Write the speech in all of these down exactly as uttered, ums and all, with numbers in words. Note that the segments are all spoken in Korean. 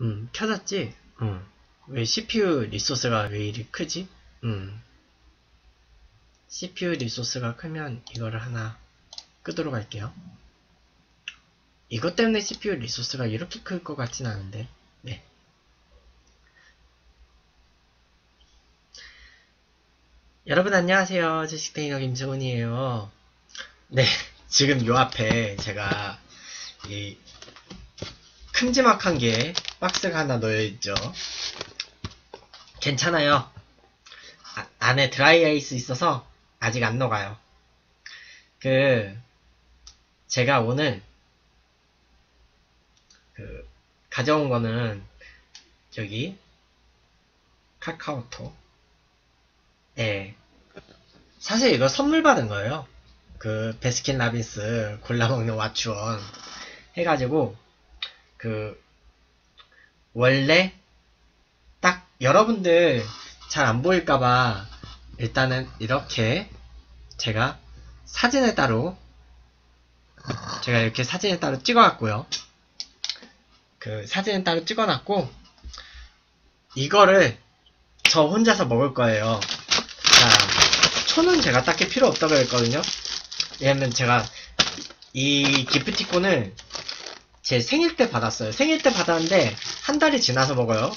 음, 켜졌지? 응. 왜 씨피유 리소스가 왜 이리 크지? 응. 씨피유 리소스가 크면 이거를 하나 끄도록 할게요. 이것 때문에 씨피유 리소스가 이렇게 클 것 같진 않은데. 네. 여러분 안녕하세요. 주식테이너 김승훈이에요. 네. 지금 요 앞에 제가 이 큼지막한 게 박스가 하나 놓여있죠. 괜찮아요. 아, 안에 드라이 아이스 있어서 아직 안 녹아요. 그 제가 오늘 그 가져온 거는 여기 카카오톡. 예. 사실 이거 선물 받은 거예요. 그 배스킨라빈스 골라먹는 와츄원 해가지고 그 원래 딱 여러분들 잘 안 보일까봐 일단은 이렇게 제가 사진을 따로 제가 이렇게 사진을 따로 찍어놨고요. 그 사진을 따로 찍어놨고 이거를 저 혼자서 먹을 거예요. 자, 초는 제가 딱히 필요 없다고 했거든요. 왜냐면 제가 이 기프티콘을 제 생일 때 받았어요. 생일 때 받았는데 한 달이 지나서 먹어요.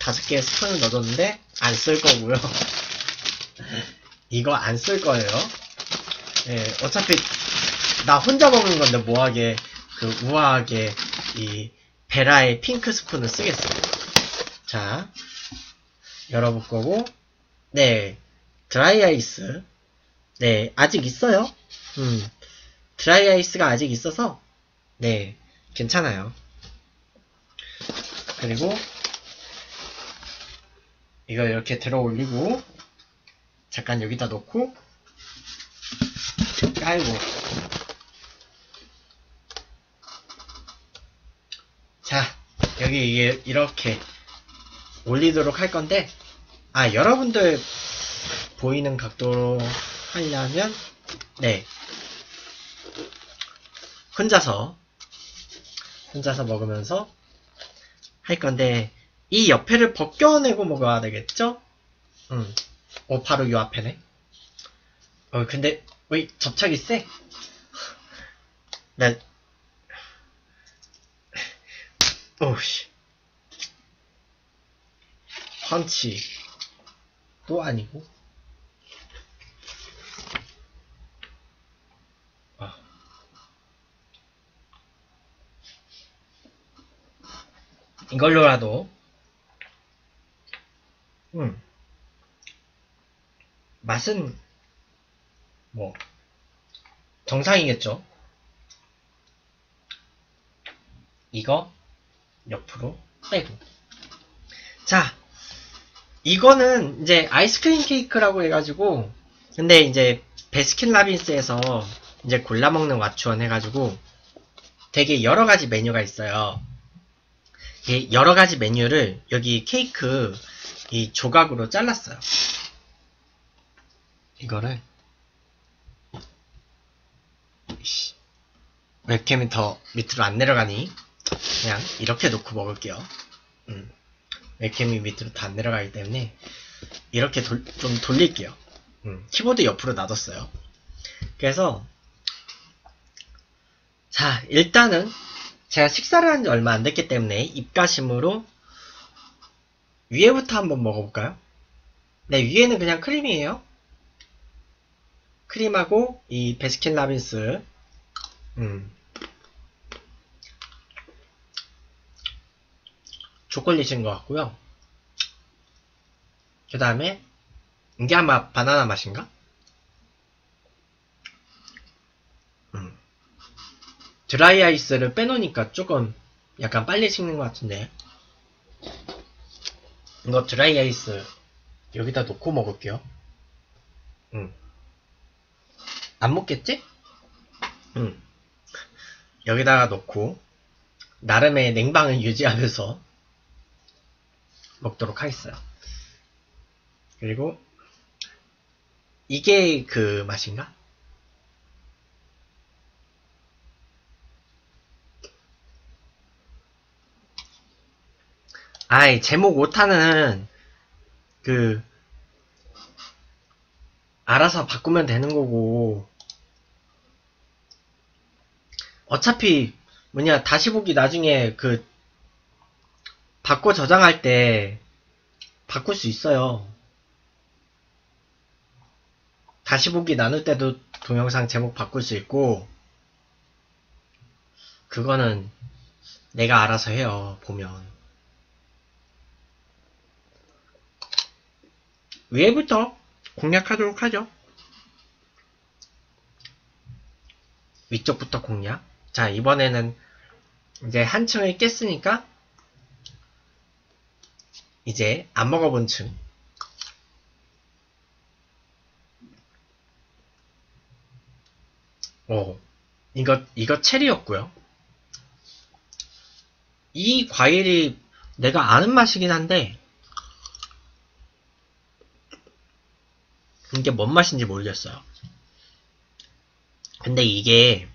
다섯 개의 스푼을 넣어줬는데 안 쓸 거고요. 이거 안 쓸 거예요. 예, 어차피 나 혼자 먹는 건데 뭐하게 그 우아하게 이 베라의 핑크 스푼을 쓰겠어요. 자, 열어볼 거고, 네, 드라이 아이스, 네, 아직 있어요. 음, 드라이 아이스가 아직 있어서 네. 괜찮아요. 그리고 이거 이렇게 들어 올리고 잠깐 여기다 놓고 깔고 자 여기 이게 이렇게 올리도록 할 건데 아 여러분들 보이는 각도로 하려면 네 혼자서 혼자서 먹으면서 할 건데 이 옆에를 벗겨내고 먹어야 되겠죠? 음, 어 바로 요 앞에네. 어 근데 왜 접착이 세? 나 오씨 펀치 또 아니고 이걸로라도 음 맛은 뭐 정상이겠죠. 이거 옆으로 빼고 자 이거는 이제 아이스크림 케이크라고 해가지고 근데 이제 배스킨라빈스에서 이제 골라먹는 와츄원 해가지고 되게 여러가지 메뉴가 있어요. 여러가지 메뉴를 여기 케이크 이 조각으로 잘랐어요. 이거를 웹캠이 더 밑으로 안 내려가니 그냥 이렇게 놓고 먹을게요. 음. 웹캠이 밑으로 다 안 내려가기 때문에 이렇게 돌, 좀 돌릴게요. 음. 키보드 옆으로 놔뒀어요. 그래서 자 일단은 제가 식사를 한지 얼마 안 됐기 때문에 입가심으로 위에부터 한번 먹어볼까요? 네, 위에는 그냥 크림이에요. 크림하고 이 배스킨라빈스 음. 초콜릿인 것 같고요. 그 다음에 이게 아마 바나나 맛인가? 드라이 아이스를 빼놓으니까 조금 약간 빨리 식는 것 같은데 이거 드라이 아이스 여기다 놓고 먹을게요. 음. 안 먹겠지? 음. 여기다가 놓고 나름의 냉방을 유지하면서 먹도록 하겠어요. 그리고 이게 그 맛인가? 아이, 제목 오타는 그 알아서 바꾸면 되는 거고, 어차피 뭐냐 다시 보기 나중에 그 바꿔 저장할 때 바꿀 수 있어요. 다시 보기 나눌 때도 동영상 제목 바꿀 수 있고, 그거는 내가 알아서 해요. 보면 위에부터 공략하도록 하죠. 위쪽부터 공략. 자, 이번에는 이제 한 층을 깼으니까 이제 안 먹어본 층. 오, 이거 이거 체리였고요. 이 과일이 내가 아는 맛이긴 한데 이게 뭔 맛인지 모르겠어요. 근데 이게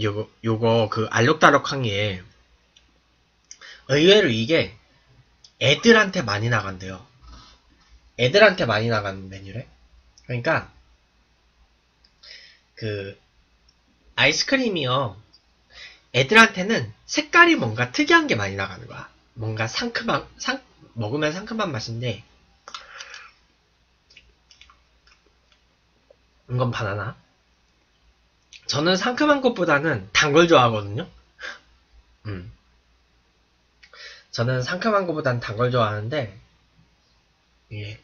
요거 요거 그 알록달록한 게 의외로 이게 애들한테 많이 나간대요. 애들한테 많이 나가는 메뉴래. 그러니까 그 아이스크림이요, 애들한테는 색깔이 뭔가 특이한 게 많이 나가는 거야. 뭔가 상큼한, 상, 먹으면 상큼한 맛인데, 이건 바나나. 저는 상큼한 것보다는 단 걸 좋아하거든요. 음. 저는 상큼한 것보다는 단 걸 좋아하는데, 예.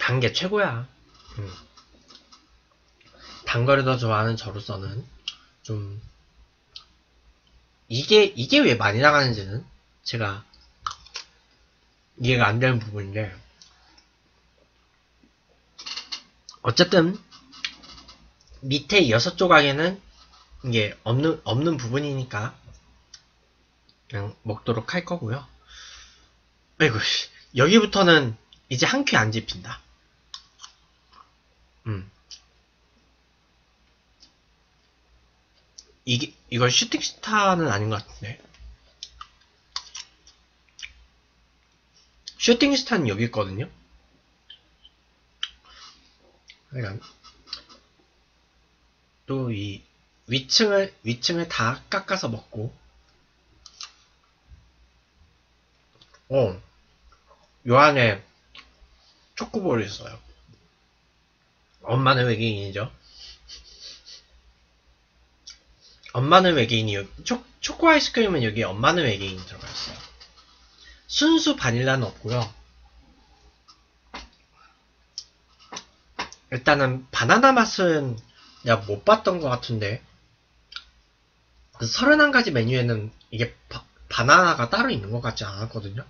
단 게 최고야. 음. 단 거를 더 좋아하는 저로서는 좀 이게 이게 왜 많이 나가는지는 제가 이해가 안 되는 부분인데, 어쨌든 밑에 여섯 조각에는 이게 없는 없는 부분이니까 그냥 먹도록 할 거고요. 아이고, 여기부터는 이제 한 큐 안 집힌다. 음. 이게, 이거 슈팅스타는 아닌 것 같은데. 슈팅스타는 여기 있거든요? 그러니까, 또 이, 위층을, 위층을 다 깎아서 먹고, 어, 요 안에 초코볼이 있어요. 엄마는 외계인이죠. 엄마는 외계인이, 초, 초코 아이스크림은 여기 엄마는 외계인이 들어가 있어요. 순수 바닐라는 없고요. 일단은 바나나 맛은 내가 못 봤던 것 같은데, 그 서른한 가지 메뉴에는 이게 바, 바나나가 따로 있는 것 같지 않았거든요.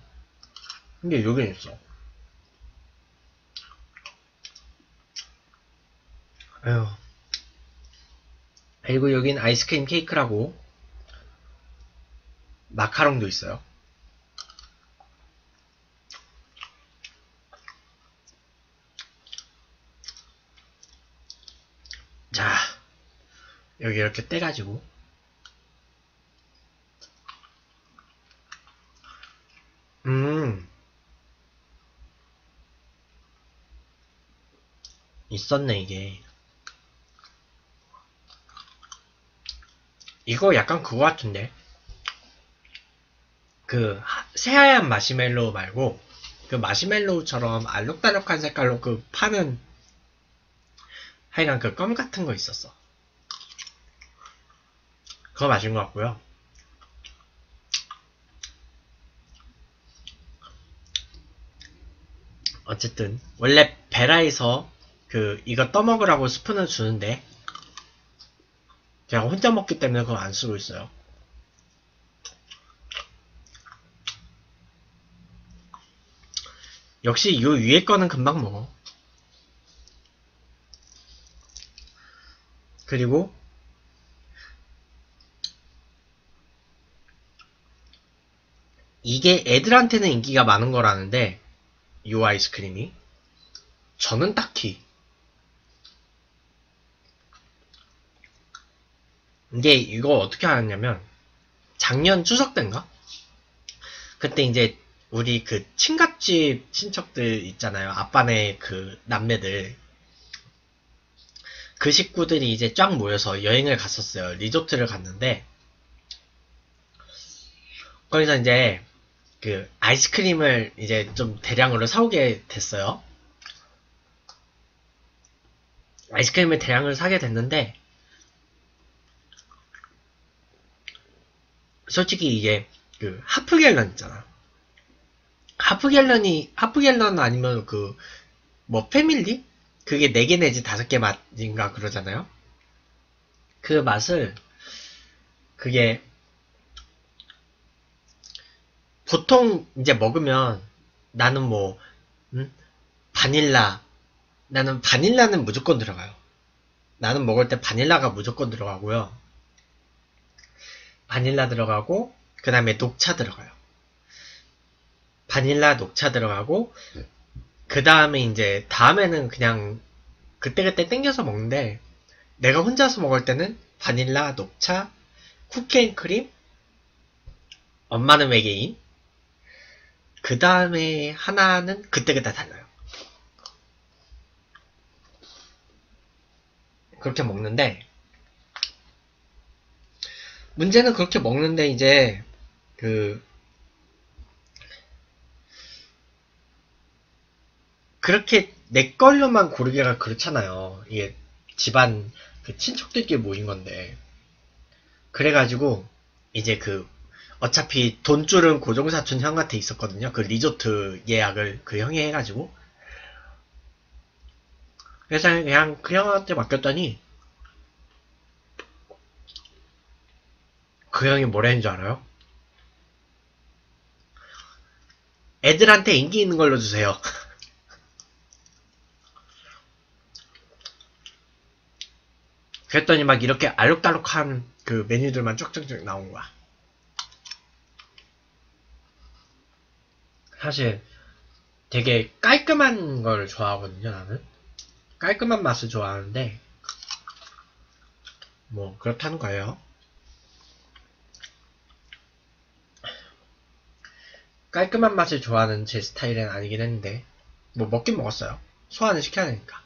근데 여긴 있어. 아유. 그리고 여긴 아이스크림 케이크라고 마카롱도 있어요. 자, 여기 이렇게 떼가지고 음 있었네. 이게 이거 약간 그거 같은데, 그 새하얀 마시멜로우 말고 그 마시멜로우처럼 알록달록한 색깔로 그 파는 하여간 그 껌 같은 거 있었어. 그거 마신 것 같고요. 어쨌든 원래 베라에서 그 이거 떠먹으라고 스푼을 주는데 제가 혼자 먹기 때문에 그거 안 쓰고 있어요. 역시 요 위에 거는 금방 먹어. 그리고 이게 애들한테는 인기가 많은 거라는데, 요 아이스크림이 저는 딱히 이게 이거 어떻게 알았냐면 작년 추석 때인가? 그때 이제 우리 그 친갓집 친척들 있잖아요. 아빠네 그 남매들. 그 식구들이 이제 쫙 모여서 여행을 갔었어요. 리조트를 갔는데 거기서 이제 그 아이스크림을 이제 좀 대량으로 사오게 됐어요. 아이스크림을 대량으로 사게 됐는데 솔직히 이게 그 하프갤런 있잖아. 하프갤런이 하프갤런 아니면 그 뭐 패밀리? 그게 네 개 내지 다섯 개 맛인가 그러잖아요. 그 맛을 그게 보통 이제 먹으면 나는 뭐 음? 바닐라 나는 바닐라는 무조건 들어가요. 나는 먹을 때 바닐라가 무조건 들어가고요. 바닐라 들어가고 그 다음에 녹차 들어가요. 바닐라 녹차 들어가고 그 다음에 이제 다음에는 그냥 그때그때 땡겨서 먹는데 내가 혼자서 먹을 때는 바닐라, 녹차, 쿠키앤크림, 엄마는 외계인 그 다음에 하나는 그때그때 달라요. 그렇게 먹는데 문제는 그렇게 먹는데 이제 그 그렇게 내 걸로만 고르기가 그렇잖아요. 이게 집안 그 친척들끼리 모인 건데 그래가지고 이제 그 어차피 돈줄은 고종사촌 형한테 있었거든요. 그 리조트 예약을 그 형이 해가지고 그래서 그냥 그 형한테 맡겼더니 그 형이 뭐라 했는지 알아요? 애들한테 인기 있는 걸로 주세요. 그랬더니 막 이렇게 알록달록한 그 메뉴들만 쭉쭉쭉 나온 거야. 사실 되게 깔끔한 걸 좋아하거든요, 나는. 깔끔한 맛을 좋아하는데 뭐 그렇다는 거예요. 깔끔한 맛을 좋아하는 제 스타일은 아니긴 했는데 뭐 먹긴 먹었어요. 소화는 시켜야 되니까.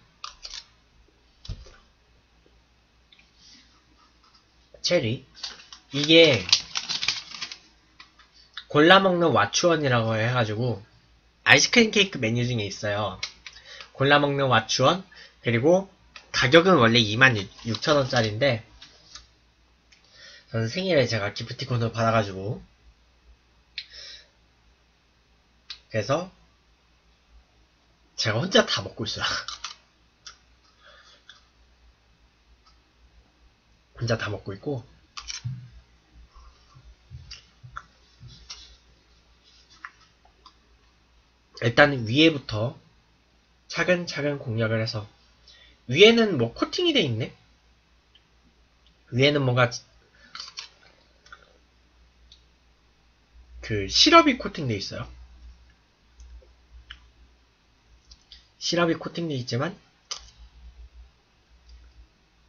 체리 이게 골라먹는 와츄원이라고 해가지고 아이스크림 케이크 메뉴 중에 있어요. 골라먹는 와츄원 그리고 가격은 원래 이만 육천 원짜리인데 저는 생일에 제가 기프티콘을 받아가지고 그래서 제가 혼자 다 먹고 있어요. 혼자 다 먹고 있고 일단 위에부터 차근차근 공략을 해서 위에는 뭐 코팅이 돼 있네? 위에는 뭔가 그 시럽이 코팅돼 있어요. 시럽이 코팅돼 있지만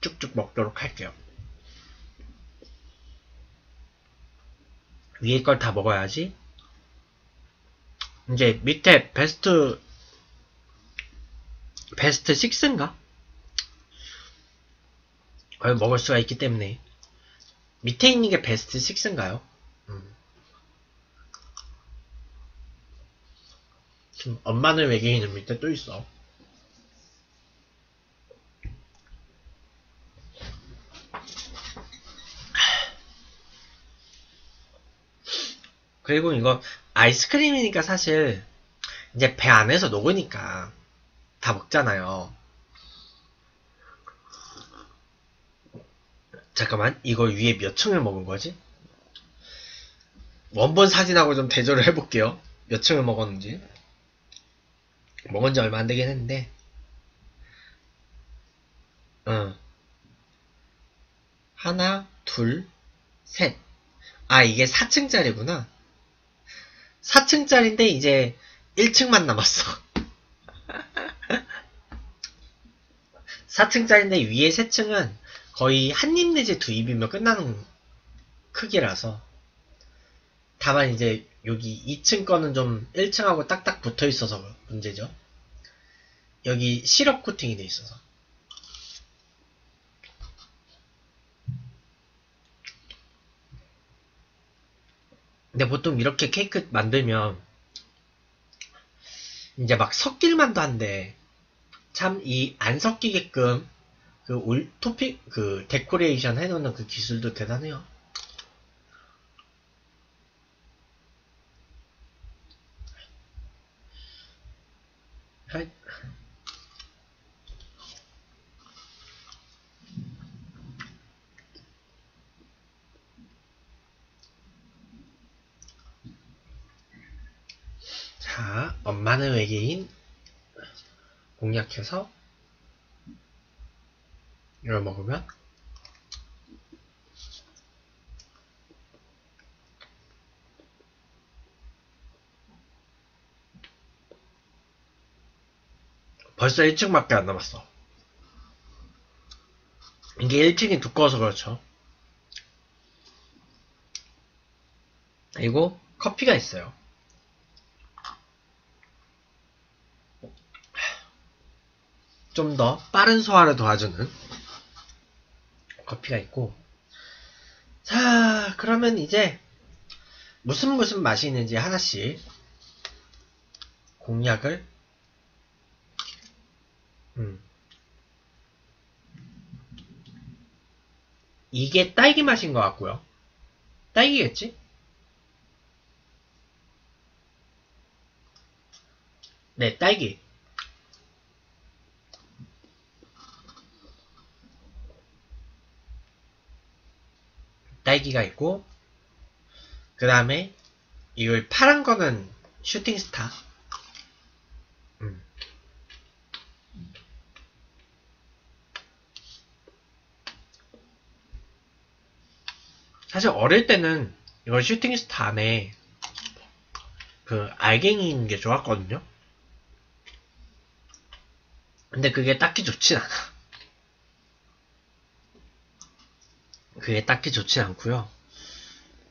쭉쭉 먹도록 할게요. 위에 걸 다 먹어야지. 이제 밑에 베스트 베스트 식스인가? 그걸 먹을 수가 있기 때문에 밑에 있는 게 베스트 식스인가요? 음. 지금 엄마는 외계인은 밑에 또 있어. 그리고 이거 아이스크림이니까 사실 이제 배 안에서 녹으니까 다 먹잖아요. 잠깐만 이거 위에 몇 층을 먹은 거지? 원본 사진하고 좀 대조를 해볼게요. 몇 층을 먹었는지 먹은 지 얼마 안 되긴 했는데 어. 하나 둘 셋 아 이게 사 층짜리구나 사 층짜리인데 이제 일 층만 남았어. 사 층짜리인데 위에 세 층은 거의 한 입 내지 두 입이면 끝나는 크기라서. 다만 이제 여기 이 층 거는 좀 일 층하고 딱딱 붙어 있어서 문제죠. 여기 시럽 코팅이 돼 있어서. 근데 보통 이렇게 케이크 만들면 이제 막 섞일만도 한데, 참 이 안 섞이게끔 그 올 토핑 그 데코레이션 해놓는 그 기술도 대단해요. 자, 엄마는 외계인 공략해서 이걸 먹으면 벌써 일 층밖에 안 남았어. 이게 일 층이 두꺼워서 그렇죠. 그리고 커피가 있어요. 좀 더 빠른 소화를 도와주는 커피가 있고. 자, 그러면 이제 무슨 무슨 맛이 있는지 하나씩 공략을 음. 이게 딸기 맛인 것 같고요. 딸기겠지? 네, 딸기. 딸기가 있고, 그 다음에 이걸 파란 거는 슈팅스타. 음. 사실 어릴 때는 이걸 슈팅스타 안에 그 알갱이 있는 게 좋았거든요. 근데 그게 딱히 좋진 않아. 그게 딱히 좋진 않고요.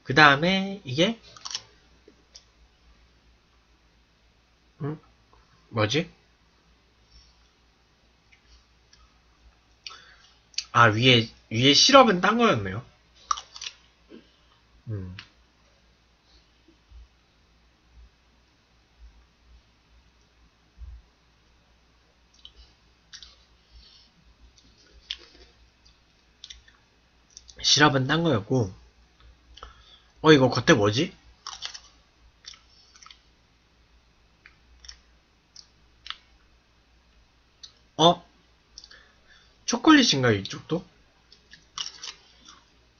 그 다음에 이게 음? 뭐지? 아, 위에 위에 시럽은 딴 거였네요. 음. 시럽은 딴 거였고, 어, 이거 겉에 뭐지? 어? 초콜릿인가요, 이쪽도?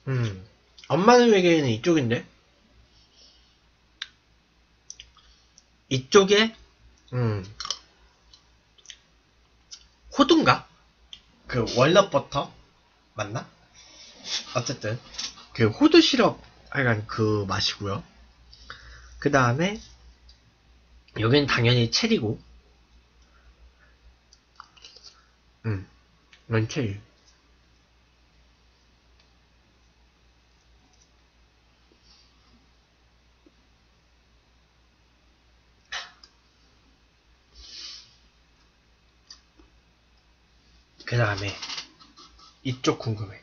음, 엄마는 외계인은 이쪽인데? 이쪽에, 음, 호두인가? 그, 월넛버터? 맞나? 어쨌든 그 호두 시럽 약간 그 맛이고요. 그 다음에 여기는 당연히 체리고, 음, 이건 체리. 그 다음에 이쪽 궁금해.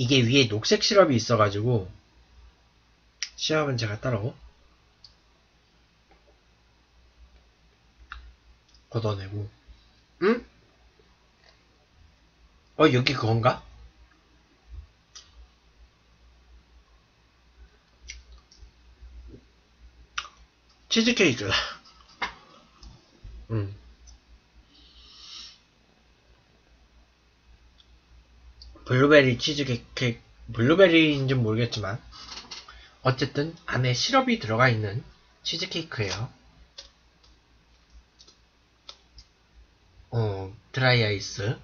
이게 위에 녹색 시럽이 있어가지고 시럽은 제가 따로 걷어내고. 응? 어, 여기 그건가? 치즈케이크다. 응. 블루베리 치즈케이크, 블루베리인지는 모르겠지만 어쨌든 안에 시럽이 들어가 있는 치즈케이크예요. 어, 드라이 아이스.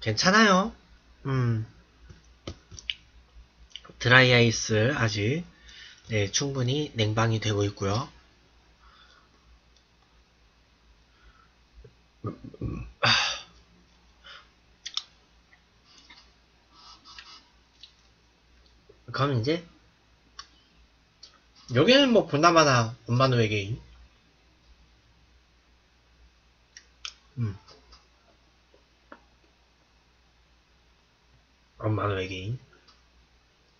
괜찮아요. 음. 드라이 아이스 아직 네, 충분히 냉방이 되고 있고요. 그럼 이제 여기는 뭐 보나마나 엄마는 외계인. 음. 엄마는 외계인.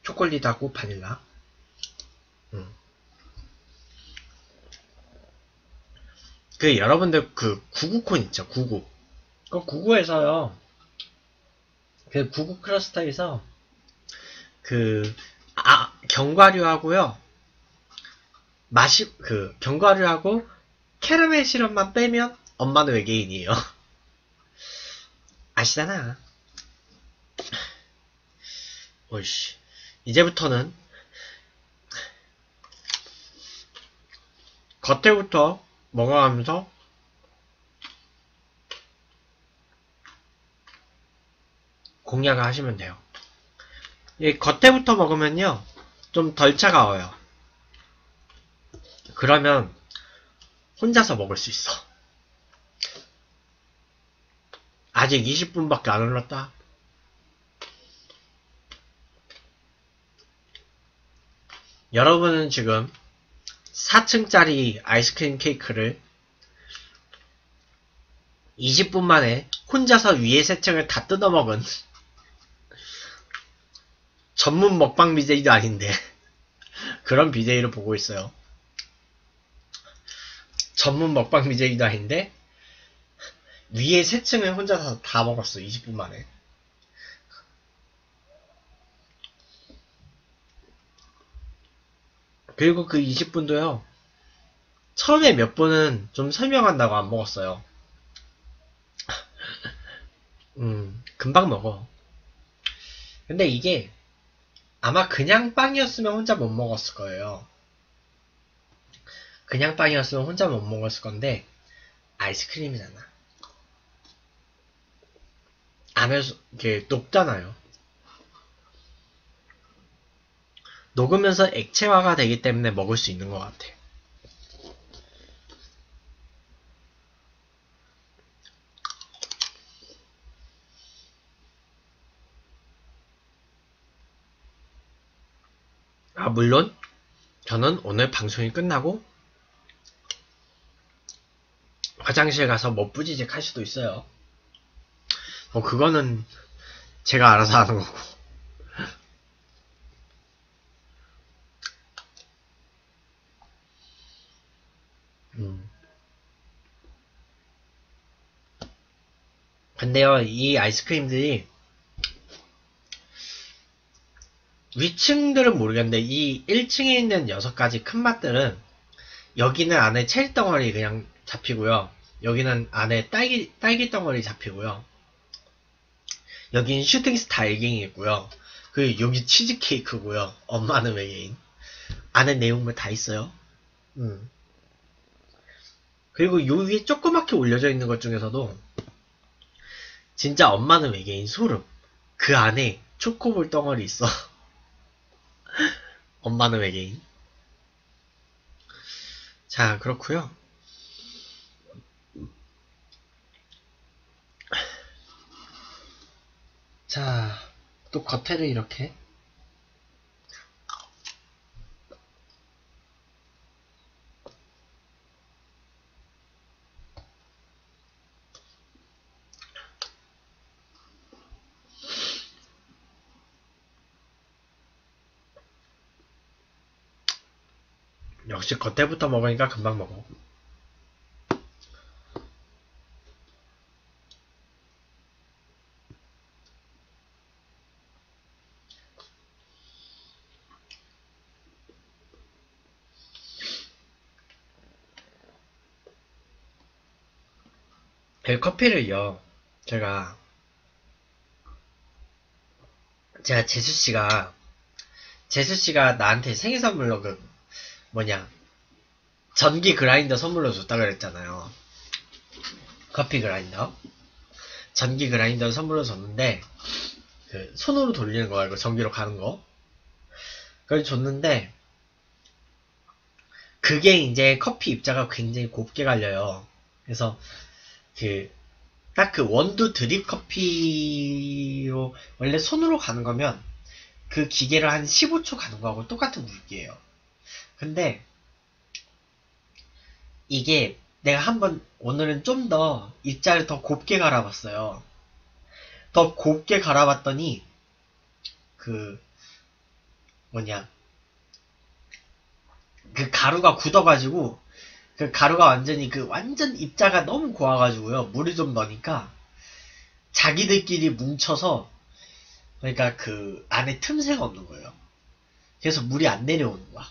초콜릿하고 바닐라. 음. 그 여러분들 그 구구콘 있죠? 구구. 그 구구에서요. 그 구구 크러스터에서 그 아, 견과류하고요. 맛이 그 견과류하고 캐러멜 시럽만 빼면 엄마는 외계인이에요. 아시잖아. 오이씨. 이제부터는 겉에부터 먹어가면서 공략을 하시면 돼요. 이 겉에부터 먹으면요 좀 덜 차가워요. 그러면 혼자서 먹을 수 있어. 아직 이십 분밖에 안 올랐다. 여러분은 지금 사 층짜리 아이스크림 케이크를 이십 분 만에 혼자서 위에 세 층을 다 뜯어먹은 전문 먹방 비제이도 아닌데 그런 비제이를 보고 있어요. 전문 먹방 비제이도 아닌데 위에 세 층을 혼자서 다 먹었어. 이십 분 만에. 그리고 그 이십 분도요 처음에 몇 분은 좀 설명한다고 안 먹었어요. 음, 금방 먹어. 근데 이게 아마 그냥 빵이었으면 혼자 못 먹었을 거예요. 그냥 빵이었으면 혼자 못 먹었을 건데 아이스크림이잖아. 안에서 이렇게 녹잖아요. 녹으면서 액체화가 되기 때문에 먹을 수 있는 것 같아. 아, 물론 저는 오늘 방송이 끝나고 화장실 가서 뭐 뿌지직 할 수도 있어요. 뭐 그거는 제가 알아서 하는 거고. 근데요 이 아이스크림들이 위층들은 모르겠는데 이 일 층에 있는 여섯 가지 큰 맛들은 여기는 안에 체리 덩어리 그냥 잡히고요, 여기는 안에 딸기 딸기 덩어리 잡히고요, 여긴 슈팅스타 일갱이 있고요, 그리고 여기 치즈케이크고요, 엄마는 외계인 안에 내용물 다 있어요. 음. 그리고 요 위에 조그맣게 올려져 있는 것 중에서도 진짜 엄마는 외계인 소름. 그 안에 초코볼 덩어리 있어. 엄마는 외계인. 자, 그렇구요. 자, 또 겉에를 이렇게 역시 겉에부터 먹으니까 금방 먹어. 그 커피를요 제가 제가 재수씨가 재수씨가 나한테 생일선물로 그 뭐냐 전기 그라인더 선물로 줬다 그랬잖아요. 커피 그라인더 전기 그라인더 선물로 줬는데 그 손으로 돌리는 거 말고 전기로 가는 거. 그걸 줬는데 그게 이제 커피 입자가 굉장히 곱게 갈려요. 그래서 그 딱 그 원두 드립 커피로 원래 손으로 가는 거면 그 기계를 한 십오 초 가는 거하고 똑같은 물기예요. 근데 이게 내가 한번 오늘은 좀 더 입자를 더 곱게 갈아봤어요. 더 곱게 갈아봤더니 그 뭐냐 그 가루가 굳어가지고 그 가루가 완전히 그 완전 입자가 너무 고와가지고요. 물을 좀 넣으니까 자기들끼리 뭉쳐서 그러니까 그 안에 틈새가 없는 거예요. 그래서 물이 안 내려오는 거야.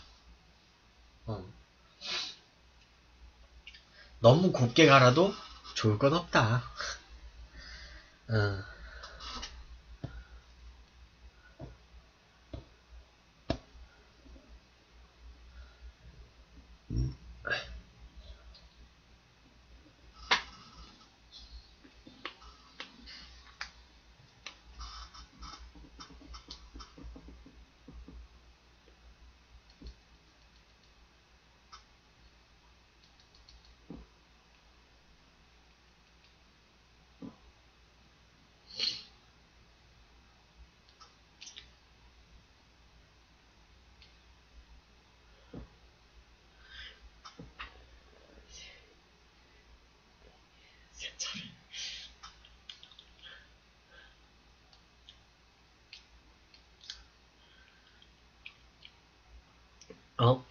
어. 너무 곱게 갈아도 좋을 건 없다. 어. 어?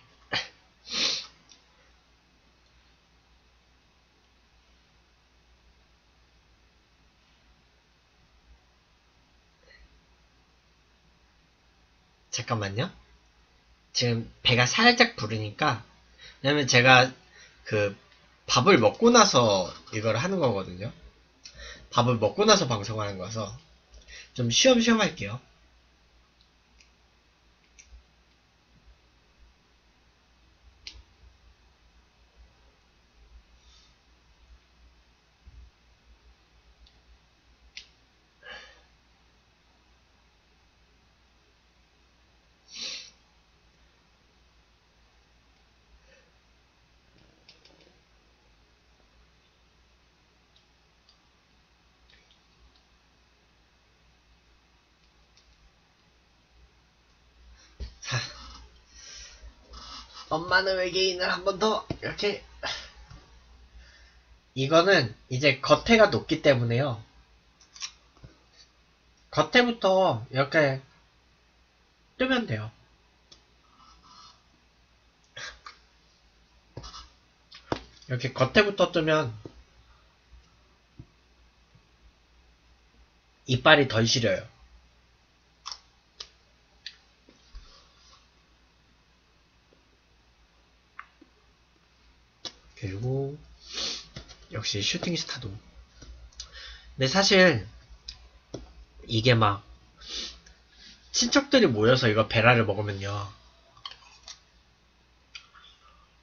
잠깐만요. 지금 배가 살짝 부르니까, 왜냐면 제가 그 밥을 먹고 나서 이걸 하는 거거든요. 밥을 먹고 나서 방송하는 거라서 좀 쉬엄쉬엄 할게요. 엄마는 외계인을 한 번 더 이렇게. 이거는 이제 겉에가 높기 때문에요. 겉에부터 이렇게 뜨면 돼요. 이렇게 겉에부터 뜨면 이빨이 덜 시려요. 그리고 역시 슈팅스타도. 근데 사실 이게 막 친척들이 모여서 이거 베라를 먹으면요,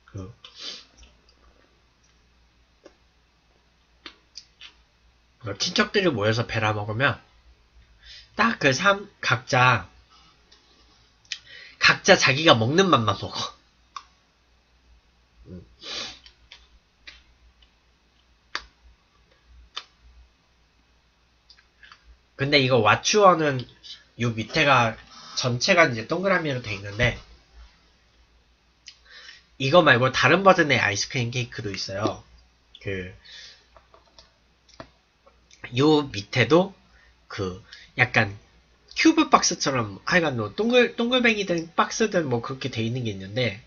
그 친척들이 모여서 베라 먹으면 딱 그 삼 각자 각자 자기가 먹는 맛만 먹어. 근데 이거 와츄원은 요 밑에가 전체가 이제 동그라미로 돼 있는데 이거 말고 다른 버전의 아이스크림 케이크도 있어요. 그 요 밑에도 그 약간 큐브 박스처럼 하여간 뭐 동글 동글뱅이든 박스든 뭐 그렇게 돼 있는 게 있는데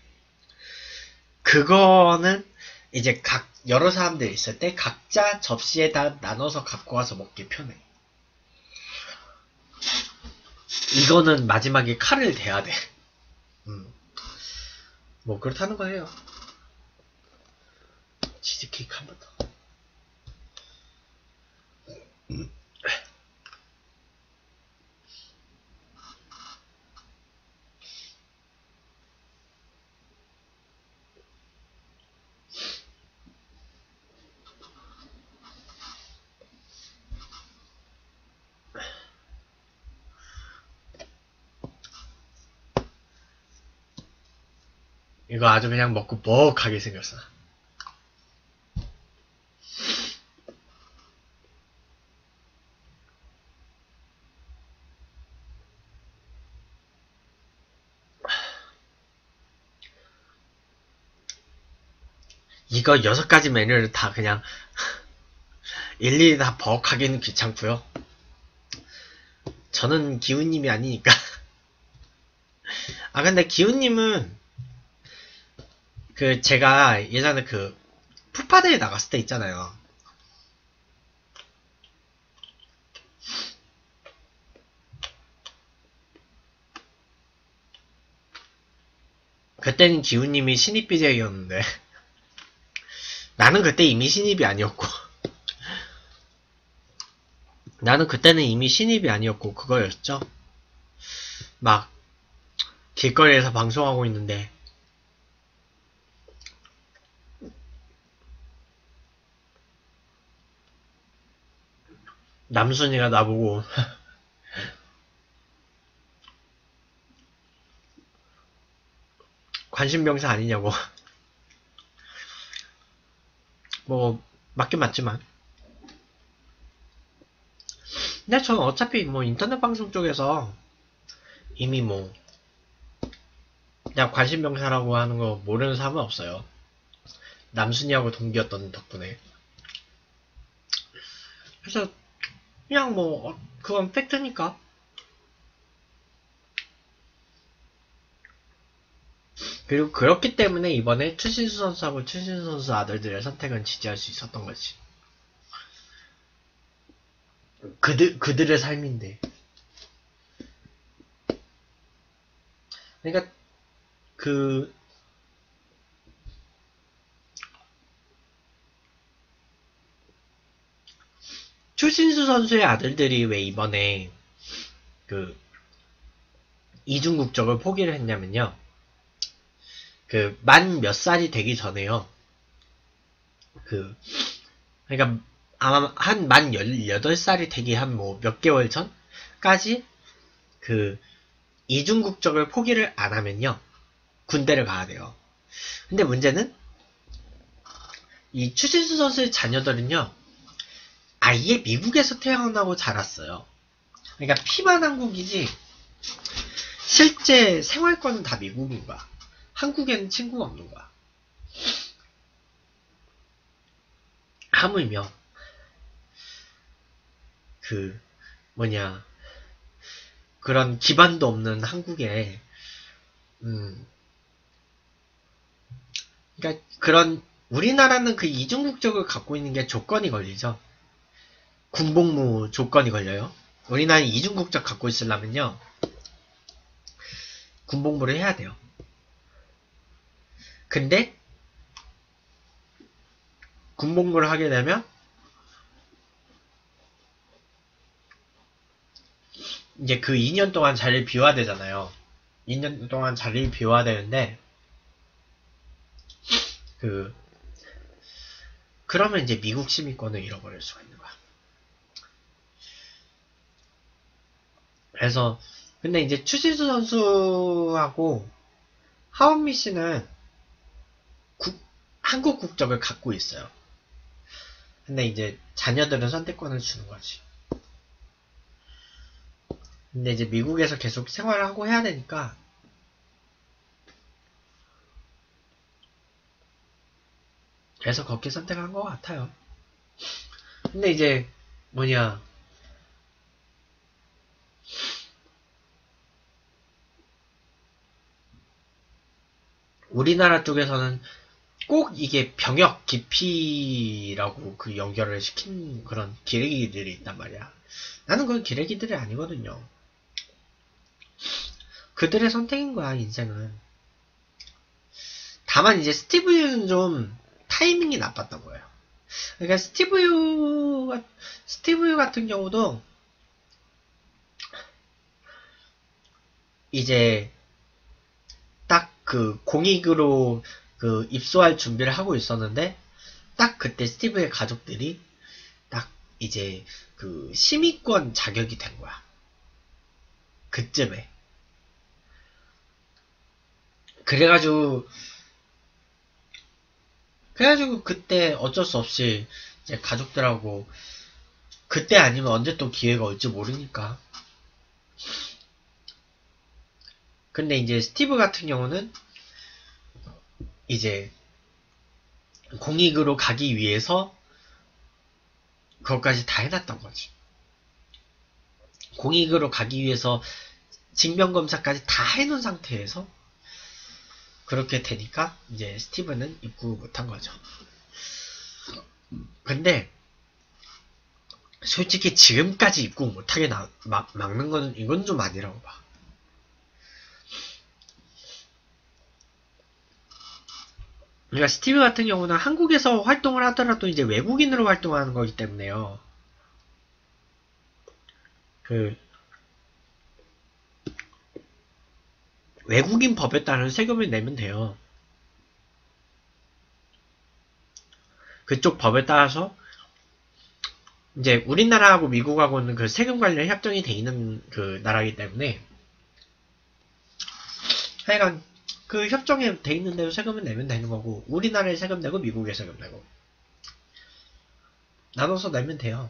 그거는 이제 각 여러 사람들 있을 때 각자 접시에다 나눠서 갖고 와서 먹기 편해. 이거는 마지막에 칼을 대야 돼. 음. 뭐 그렇다는 거예요. 치즈케이크 한 번 더. 음. 이거 아주 그냥 먹고 먹하게 생겼어. 이거 여섯 가지 메뉴를 다 그냥 일일이 다 버럭하기는 귀찮고요. 저는 기훈님이 아니니까. 아 근데 기훈님은 그 제가 예전에 그 푸파대에 나갔을 때 있잖아요. 그때는 기훈님이 신입 비제이였는데 나는 그때 이미 신입이 아니었고 나는 그때는 이미 신입이 아니었고 그거였죠. 막 길거리에서 방송하고 있는데 남순이가 나보고 관심병사 아니냐고. 뭐 맞긴 맞지만 근데 저는 어차피 뭐 인터넷 방송 쪽에서 이미 뭐 그냥 관심병사라고 하는 거 모르는 사람은 없어요. 남순이하고 동기였던 덕분에. 그래서 그냥 뭐 그건 팩트니까. 그리고 그렇기 때문에 이번에 추신수 선수하고 추신수 선수 아들들의 선택은 지지할 수 있었던 거지. 그들, 그들의 삶인데. 그러니까 그 추신수 선수의 아들들이 왜 이번에 그 이중 국적을 포기를 했냐면요. 그 만 몇 살이 되기 전에요. 그 그러니까 아마 한 만 열여덟 살이 되기 한 뭐 몇 개월 전까지 그 이중 국적을 포기를 안 하면요. 군대를 가야 돼요. 근데 문제는 이 추신수 선수의 자녀들은요. 아예 미국에서 태어나고 자랐어요. 그러니까 피만 한국이지 실제 생활권은 다 미국인 거야. 한국에는 친구가 없는 거야. 하물며 그 뭐냐 그런 기반도 없는 한국에 음 그러니까 그런 우리나라는 그 이중국적을 갖고 있는 게 조건이 걸리죠. 군복무 조건이 걸려요. 우리나라는 이중국적 갖고 있으려면요 군복무를 해야 돼요. 근데 군복무를 하게 되면 이제 그 이 년 동안 자리를 비워야 되잖아요. 이 년 동안 자리를 비워야 되는데 그 그러면 이제 미국 시민권을 잃어버릴 수가 있는 거야. 그래서 근데 이제 추신수 선수하고 하원미 씨는 한국 국적을 갖고 있어요. 근데 이제 자녀들은 선택권을 주는 거지. 근데 이제 미국에서 계속 생활을 하고 해야 되니까 그래서 그렇게 선택한 것 같아요. 근데 이제 뭐냐 우리나라 쪽에서는 꼭 이게 병역 기피라고 그 연결을 시킨 그런 기레기들이 있단 말이야. 나는 그건 기레기들이 아니거든요. 그들의 선택인 거야 인생은. 다만 이제 스티브유는 좀 타이밍이 나빴던 거예요. 그러니까 스티브유 스티브유 같은 경우도 이제 딱 그 공익으로 그 입소할 준비를 하고 있었는데 딱 그때 스티브의 가족들이 딱 이제 그 시민권 자격이 된 거야. 그쯤에. 그래가지고 그래가지고 그때 어쩔 수 없이 이제 가족들하고 그때 아니면 언제 또 기회가 올지 모르니까. 근데 이제 스티브 같은 경우는 이제 공익으로 가기 위해서 그것까지 다 해놨던 거지. 공익으로 가기 위해서 징병검사까지 다 해놓은 상태에서 그렇게 되니까 이제 스티브는 입국 못한 거죠. 근데 솔직히 지금까지 입국 못하게 나, 막, 막는 거는 이건 좀 아니라고 봐. 그러니까 스티브 같은 경우는 한국에서 활동을 하더라도 이제 외국인으로 활동하는 거기 때문에요. 그 외국인 법에 따른 세금을 내면 돼요. 그쪽 법에 따라서 이제 우리나라하고 미국하고는 그 세금 관련 협정이 돼 있는 그 나라이기 때문에 하여간 그 협정에 돼 있는 대로 세금을 내면 되는 거고, 우리나라에 세금 내고 미국에 세금 내고 나눠서 내면 돼요.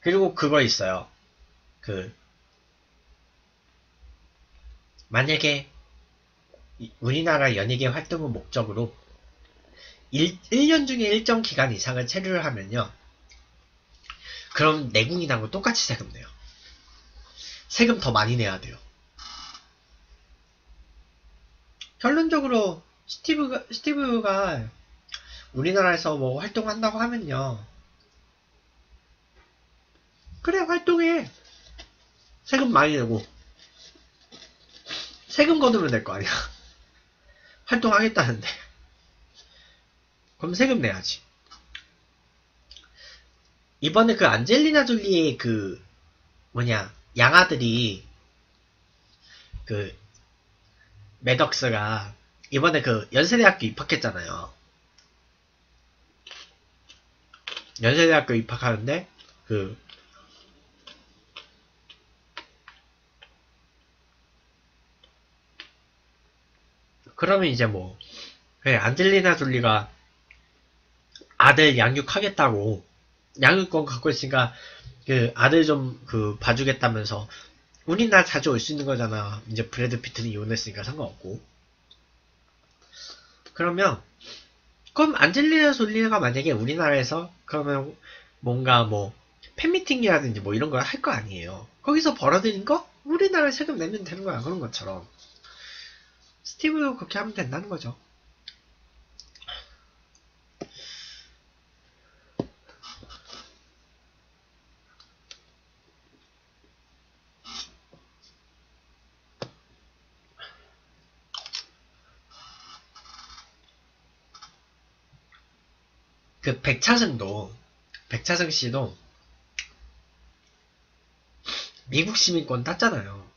그리고 그거 있어요. 그 만약에 우리나라 연예계 활동을 목적으로 일 년 중에 일정 기간 이상을 체류를 하면요, 그럼 내국인하고 똑같이 세금 내요. 세금 더 많이 내야 돼요. 결론적으로 스티브가, 스티브가 우리나라에서 뭐 활동한다고 하면요, 그래 활동해, 세금 많이 내고 세금 거두면 될 거 아니야. 활동하겠다는데 그럼 세금 내야지. 이번에 그 안젤리나 졸리의 그 뭐냐 양아들이 그 매덕스가 이번에 그 연세대학교 입학했잖아요. 연세대학교 입학하는데 그 그러면 이제 뭐 그래, 안젤리나 졸리가 아들 양육하겠다고, 양육권 갖고 있으니까 그 아들 좀 그 봐주겠다면서 우리나라 자주 올 수 있는 거잖아. 이제 브래드 피트는 이혼했으니까 상관없고. 그러면 그럼 안젤리나 졸리가 만약에 우리나라에서 그러면 뭔가 뭐 팬미팅이라든지 뭐 이런 걸 할 거 아니에요. 거기서 벌어들인 거 우리나라에 세금 내면 되는 거야. 그런 것처럼 스티브도 그렇게 하면 된다는 거죠. 그 백차승도, 백차승씨도 미국 시민권 땄잖아요.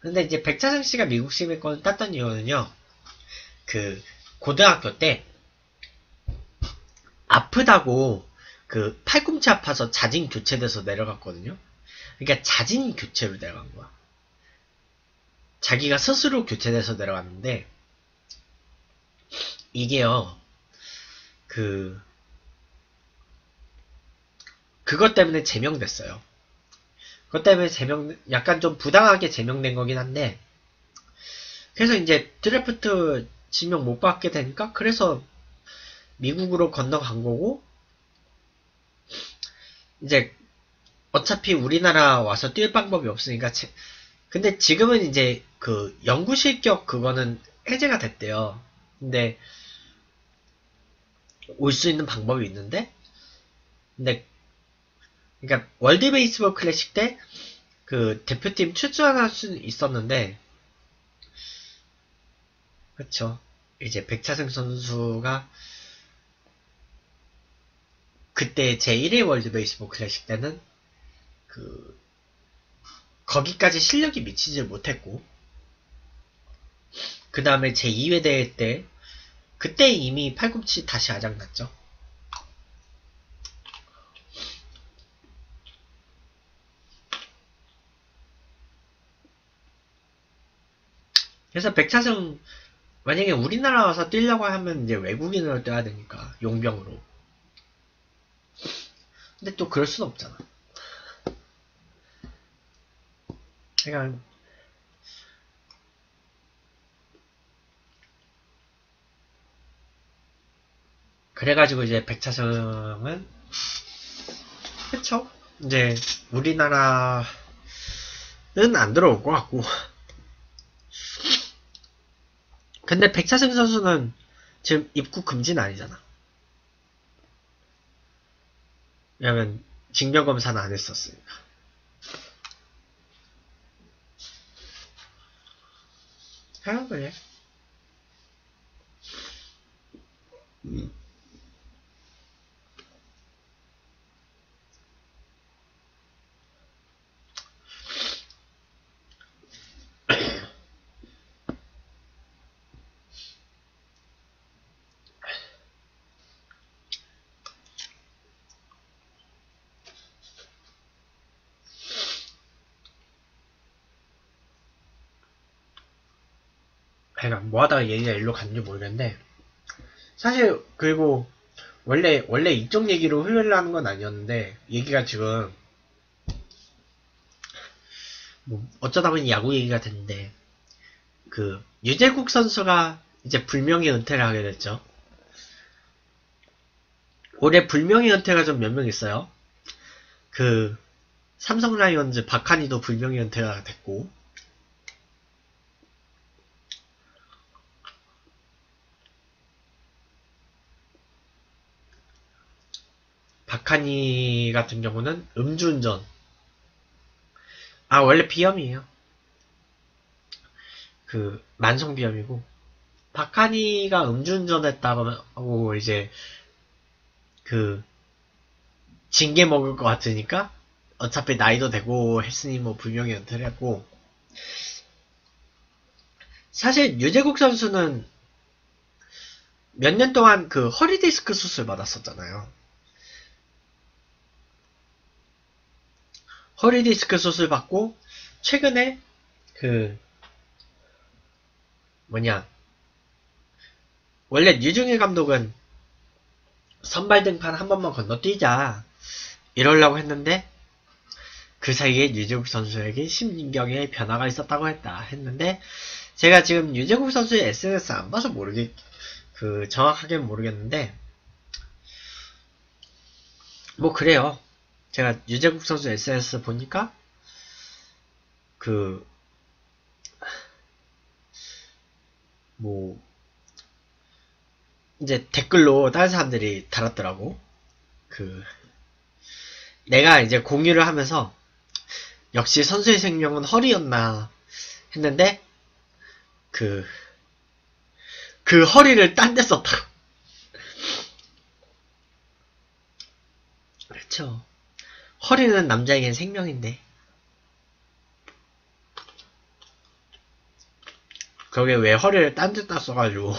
근데 이제 백차승씨가 미국 시민권을 땄던 이유는요, 그 고등학교 때 아프다고 그 팔꿈치 아파서 자진 교체돼서 내려갔거든요. 그러니까 자진 교체로 내려간 거야. 자기가 스스로 교체돼서 내려갔는데 이게요, 그 그것 때문에 제명됐어요. 그것 때문에 제명, 약간 좀 부당하게 제명된 거긴 한데, 그래서 이제 드래프트 지명 못 받게 되니까 그래서 미국으로 건너간 거고, 이제 어차피 우리나라 와서 뛸 방법이 없으니까. 제, 근데 지금은 이제 그 영구실격 그거는 해제가 됐대요. 근데 올 수 있는 방법이 있는데, 근데 그러니까 월드 베이스볼 클래식 때 그 대표팀 출전할 수는 있었는데, 그쵸, 이제 백차승 선수가 그때 제일 회 월드 베이스볼 클래식 때는 그 거기까지 실력이 미치질 못했고, 그 다음에 제이 회 대회 때 그때 이미 팔꿈치 다시 아작났죠. 그래서 백차승 만약에 우리나라 와서 뛰려고 하면 이제 외국인으로 뛰어야 되니까 용병으로. 근데 또 그럴 순 없잖아. 그러니까 그래가지고 이제 백차승은 그쵸? 이제 우리나라는 안 들어올 것 같고. 근데 백차승 선수는 지금 입국 금지는 아니잖아. 왜냐면 징병검사는 안 했었으니까. 하여간 그래. 음. 뭐하다가 얘기가 일로 갔는지 모르겠는데, 사실 그리고 원래 원래 이쪽 얘기로 흐르려 하는 건 아니었는데, 얘기가 지금 뭐 어쩌다 보니 야구 얘기가 됐는데, 그 유재국 선수가 이제 불명예 은퇴를 하게 됐죠. 올해 불명예 은퇴가 좀 몇 명 있어요. 그 삼성 라이온즈 박한이도 불명예 은퇴가 됐고, 박한이 같은 경우는 음주운전. 아, 원래 비염이에요. 그 만성비염이고, 박한이가 음주운전했다고 이제 그 징계 먹을 것 같으니까, 어차피 나이도 되고 했으니 뭐 불명예 은퇴를 했고, 사실 유재국 선수는 몇 년 동안 그 허리디스크 수술 받았었잖아요. 허리디스크 수술 받고, 최근에, 그, 뭐냐. 원래 류중일 감독은 선발 등판 한 번만 건너뛰자, 이러려고 했는데, 그 사이에 유재국 선수에게 심경의 변화가 있었다고 했다, 했는데, 제가 지금 유재국 선수의 에스엔에스 안 봐서 모르겠, 그, 정확하게는 모르겠는데, 뭐, 그래요. 제가 유재국 선수 에스엔에스 보니까, 그, 뭐, 이제 댓글로 다른 사람들이 달았더라고. 그, 내가 이제 공유를 하면서, 역시 선수의 생명은 허리였나, 했는데, 그, 그 허리를 딴 데 썼다고. 그렇죠. 허리는 남자에겐 생명인데. 그게 왜 허리를 딴 데다 써가지고.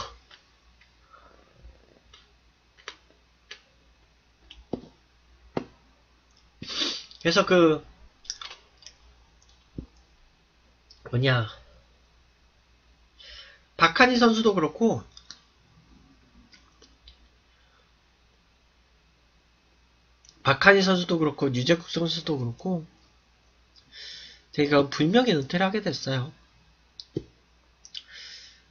그래서 그 뭐냐, 박한이 선수도 그렇고, 박한이 선수도 그렇고 유재국 선수도 그렇고 제가 불명예 은퇴를 하게 됐어요.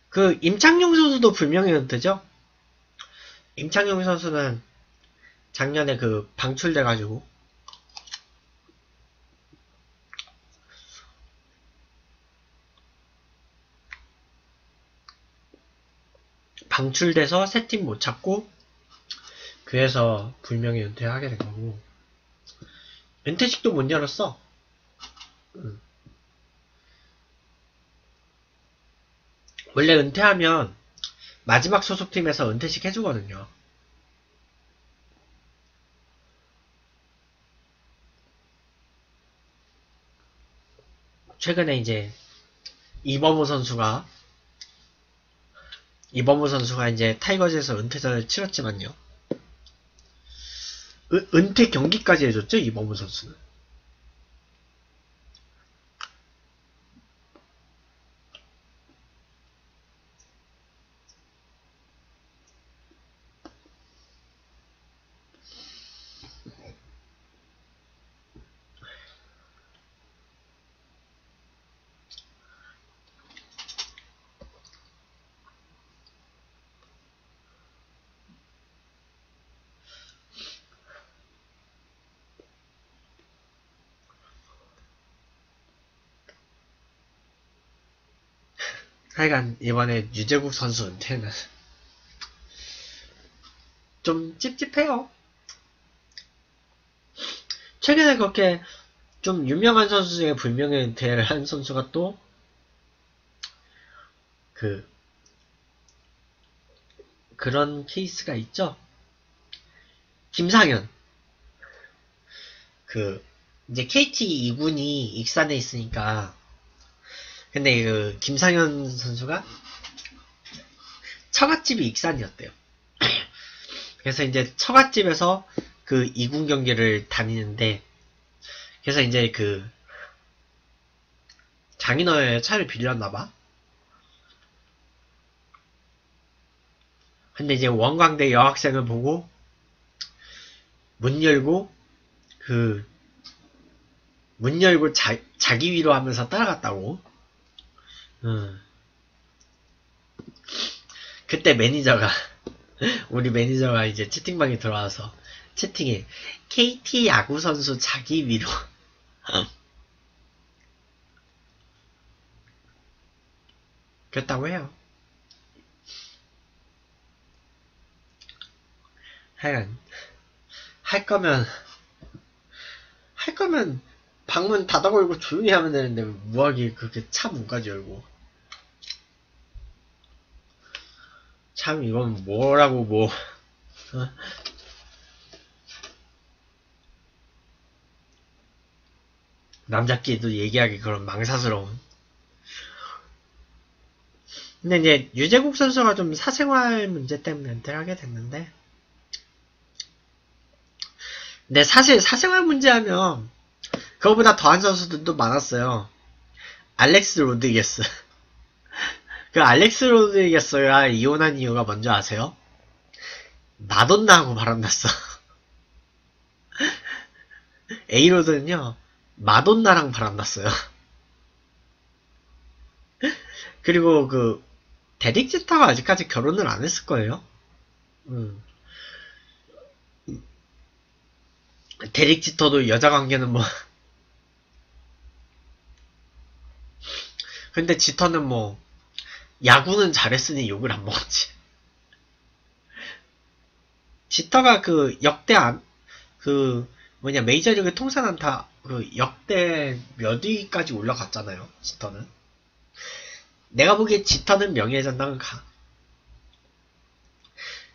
그 임창용 선수도 불명예 은퇴죠. 임창용 선수는 작년에 그 방출돼가지고 방출돼서 새 팀 못 찾고, 그래서 불명예 은퇴하게 된 거고, 은퇴식도 못 열었어. 응. 원래 은퇴하면 마지막 소속팀에서 은퇴식 해주거든요. 최근에 이제 이범호 선수가 이범호 선수가 이제 타이거즈에서 은퇴전을 치렀지만요, 은, 은퇴 경기까지 해줬죠, 이범호 선수는. 하여간 이번에 유재국 선수 은퇴는 좀 찝찝해요. 최근에 그렇게 좀 유명한 선수 중에 불명예 은퇴를 한 선수가 또 그 그런 케이스가 있죠. 김상현. 그 이제 케이티 이 군이 익산에 있으니까, 근데 그 김상현 선수가 처갓집이 익산이었대요. 그래서 이제 처갓집에서 그 이 군 경기를 다니는데, 그래서 이제 그 장인어른의 차를 빌렸나봐. 근데 이제 원광대 여학생을 보고 문 열고 그 문 열고 자, 자기 위로 하면서 따라갔다고. 음. 그때 매니저가 우리 매니저가 이제 채팅방에 들어와서 채팅에 케이티 야구 선수 자기 위로 그랬다고 해요. 하여간 할 거면 할 거면 방문 닫아 걸고 조용히 하면 되는데 무하게 그렇게 차 문까지 열고. 참 이건 뭐라고 뭐. 남자끼리도 얘기하기 그런 망사스러운. 근데 이제 유재국 선수가 좀 사생활 문제 때문에 은퇴를 하게 됐는데, 근데 사실 사생활 문제하면 그거보다 더한 선수들도 많았어요. 알렉스 로드리게스. 그 알렉스 로드리게스가 이혼한 이유가 뭔지 아세요? 마돈나하고 바람났어. 에이로드는요 마돈나랑 바람났어요. 그리고 그 데릭 지터가 아직까지 결혼을 안 했을 거예요. 음. 데릭 지터도 여자 관계는 뭐. 근데 지터는 뭐 야구는 잘했으니 욕을 안 먹었지. 지터가 그 역대 안, 그 뭐냐 메이저리그 통산 안타 그 역대 몇 위까지 올라갔잖아요. 지터는. 내가 보기에 지터는 명예전당은 가.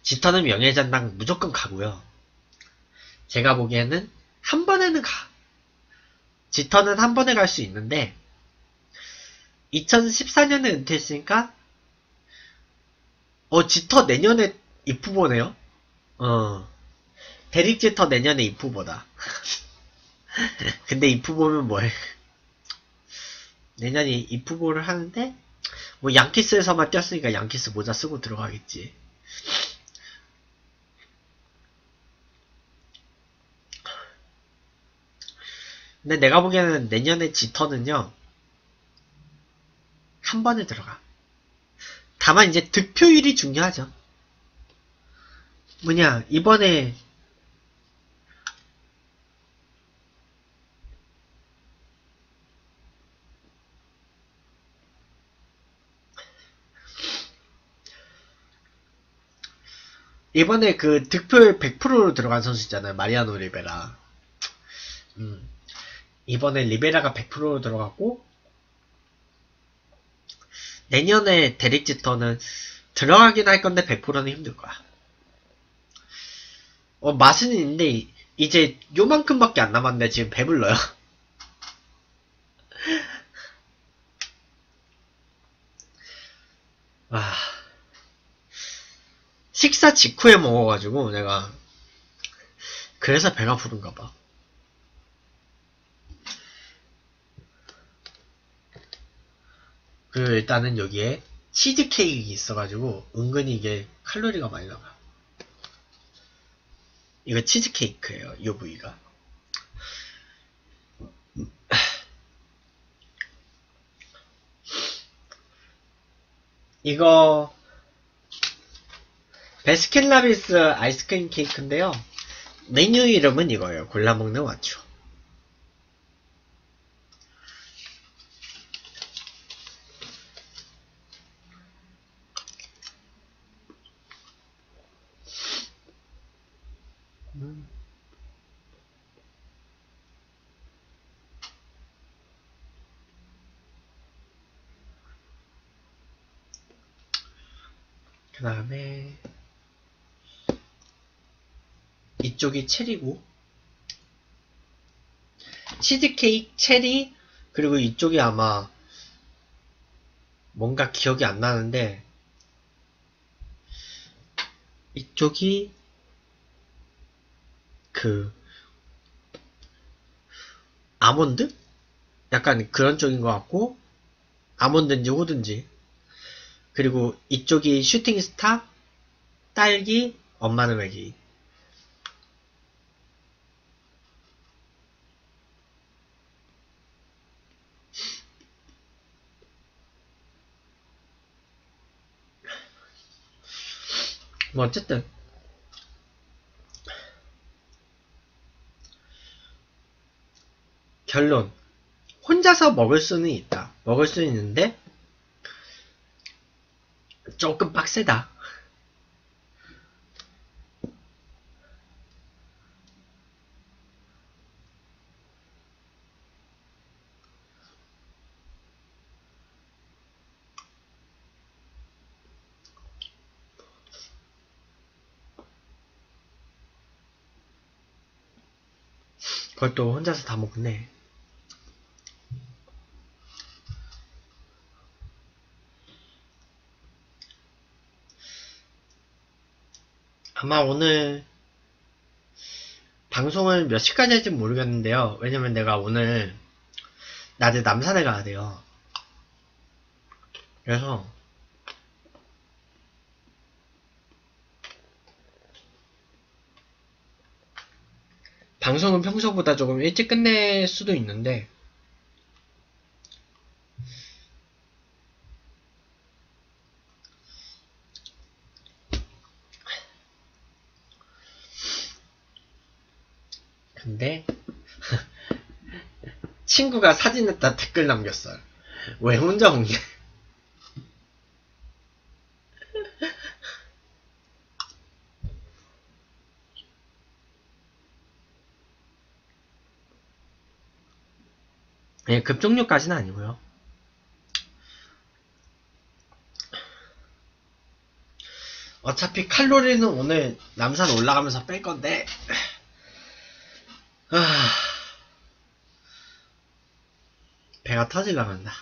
지터는 명예전당 무조건 가고요. 제가 보기에는 한 번에는 가. 지터는 한 번에 갈 수 있는데, 이천십사 년에 은퇴했으니까, 어, 지터 내년에 입후보네요? 어. 데릭 지터 내년에 입후보다. 근데 입후보면 뭐해? 내년에 입후보를 하는데, 뭐, 양키스에서만 뛰었으니까 양키스 모자 쓰고 들어가겠지. 근데 내가 보기에는 내년에 지터는요 한 번에 들어가. 다만 이제 득표율이 중요하죠. 뭐냐 이번에 이번에 그 득표율 백 퍼센트로 들어간 선수 있잖아요. 마리아노 리베라. 음. 이번에 리베라가 백 퍼센트로 들어갔고, 내년에 데릭 지터는 들어가긴 할 건데 백 퍼센트는 힘들 거야. 어, 맛은 있는데 이제 요만큼밖에 안 남았는데 지금 배불러요. 와, 식사 직후에 먹어가지고 내가 그래서 배가 부른가 봐. 그 일단은 여기에 치즈케이크 있어가지고 은근히 이게 칼로리가 많이 나가요. 이거 치즈케이크예요. 이 부위가. 이거 베스킨라빈스 아이스크림 케이크인데요. 메뉴 이름은 이거예요. 골라먹는 와츄원. 그 다음에 이쪽이 체리고 치즈케이크, 체리, 그리고 이쪽이 아마 뭔가 기억이 안 나는데 이쪽이 그 아몬드? 약간 그런 쪽인 것 같고, 아몬드인지 호두인지. 그리고 이쪽이 슈팅스타, 딸기, 엄마는 외계인. 뭐 어쨌든 결론, 혼자서 먹을 수는 있다. 먹을 수는 있는데 조금 빡세다. 그걸 또 혼자서 다 먹네. 아마 오늘 방송을 몇 시까지 할지 모르겠는데요. 왜냐면 내가 오늘 낮에 남산에 가야 돼요. 그래서 방송은 평소보다 조금 일찍 끝낼 수도 있는데 근데 친구가 사진에다 댓글 남겼어요. 왜 혼자 먹냐? 예, 급종류까지는 아니고요. 어차피 칼로리는 오늘 남산 올라가면서 뺄 건데 아, 배가 터질라 간다.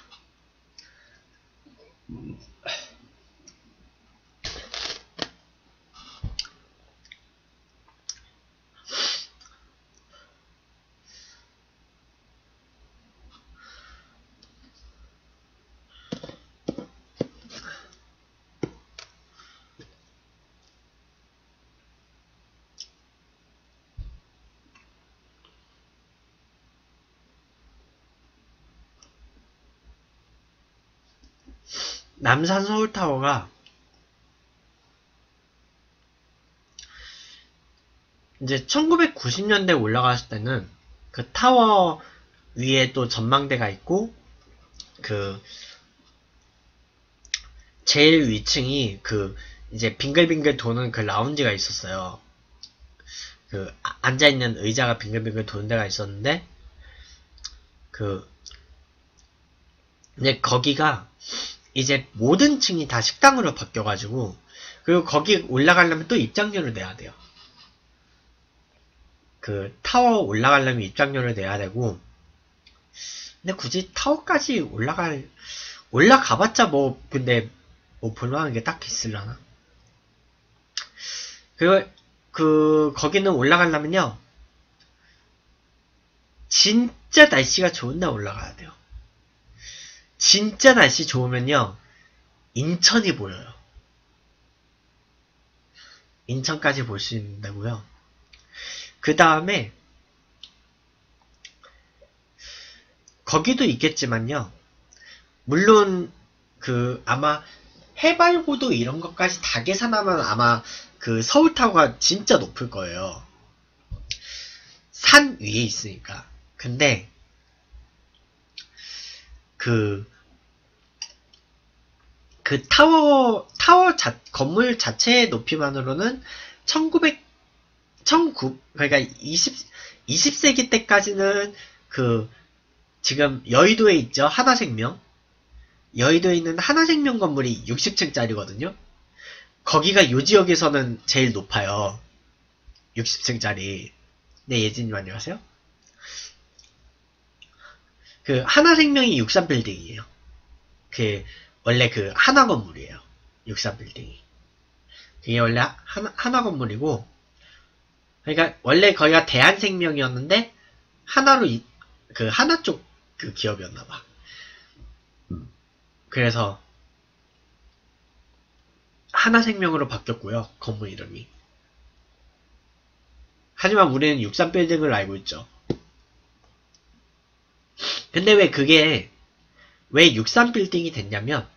남산 서울타워가 이제 천구백구십 년대 올라갔을 때는 그 타워 위에 또 전망대가 있고, 그 제일 위층이 그 이제 빙글빙글 도는 그 라운지가 있었어요. 그 앉아있는 의자가 빙글빙글 도는 데가 있었는데, 그 근데 거기가 이제 모든 층이 다 식당으로 바뀌어가지고, 그리고 거기 올라가려면 또 입장료를 내야 돼요. 그 타워 올라가려면 입장료를 내야 되고, 근데 굳이 타워까지 올라갈 올라가봤자 뭐 근데 뭐 볼만한 게 딱히 있으려나? 그리고 그 거기는 올라가려면요 진짜 날씨가 좋은 날 올라가야 돼요. 진짜 날씨 좋으면요 인천이 보여요. 인천까지 볼 수 있는데고요. 그 다음에 거기도 있겠지만요, 물론 그 아마 해발고도 이런 것까지 다 계산하면 아마 그 서울타워가 진짜 높을 거예요. 산 위에 있으니까. 근데 그, 그 타워, 타워 자, 건물 자체의 높이만으로는 천구백, 천구, 그러니까 이십, 이십 세기 때까지는 그, 지금 여의도에 있죠. 하나생명. 여의도에 있는 하나생명 건물이 육십 층짜리거든요. 거기가 요 지역에서는 제일 높아요. 육십 층짜리. 네, 예진님 안녕하세요. 그 하나생명이 육십삼 빌딩이에요. 그 원래 그 하나 건물이에요. 육십삼 빌딩이. 그게 원래 하나, 하나 건물이고, 그러니까 원래 거기가 대한생명이었는데 하나로 이, 그 하나 쪽 그 기업이었나봐. 그래서 하나생명으로 바뀌었고요, 건물 이름이. 하지만 우리는 육십삼 빌딩을 알고 있죠. 근데 왜 그게 왜 육십삼 빌딩이 됐냐면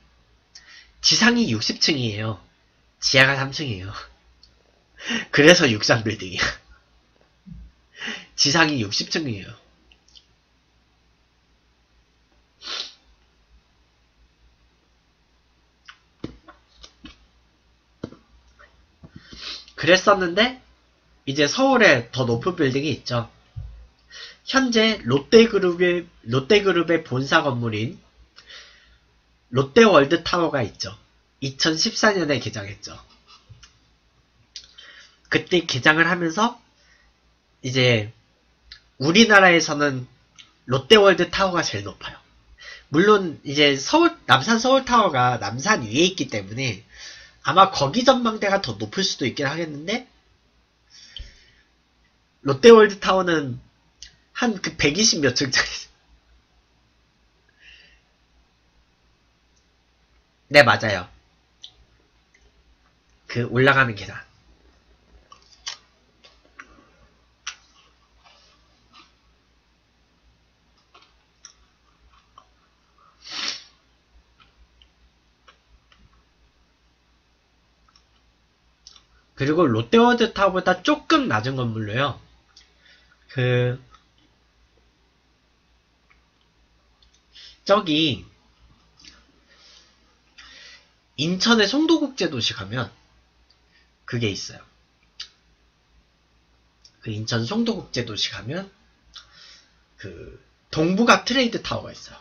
지상이 육십 층이에요. 지하가 삼 층이에요. 그래서 육십삼 빌딩이야. 지상이 육십 층이에요. 그랬었는데 이제 서울에 더 높은 빌딩이 있죠. 현재 롯데그룹의 롯데그룹의 본사 건물인 롯데월드타워가 있죠. 이천십사 년에 개장했죠. 그때 개장을 하면서 이제 우리나라에서는 롯데월드타워가 제일 높아요. 물론 이제 서울 남산 서울타워가 남산 위에 있기 때문에 아마 거기 전망대가 더 높을 수도 있긴 하겠는데, 롯데월드타워는 한 그 백이십 몇 층짜리. 네, 맞아요. 그 올라가는 계단. 그리고 롯데월드타워보다 조금 낮은 건물로요. 그 저기 인천의 송도국제도시 가면 그게 있어요. 그 인천 송도국제도시 가면 그 동북아 트레이드 타워가 있어요.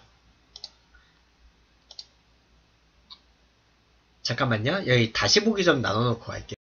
잠깐만요. 여기 다시 보기 좀 나눠놓고 갈게요.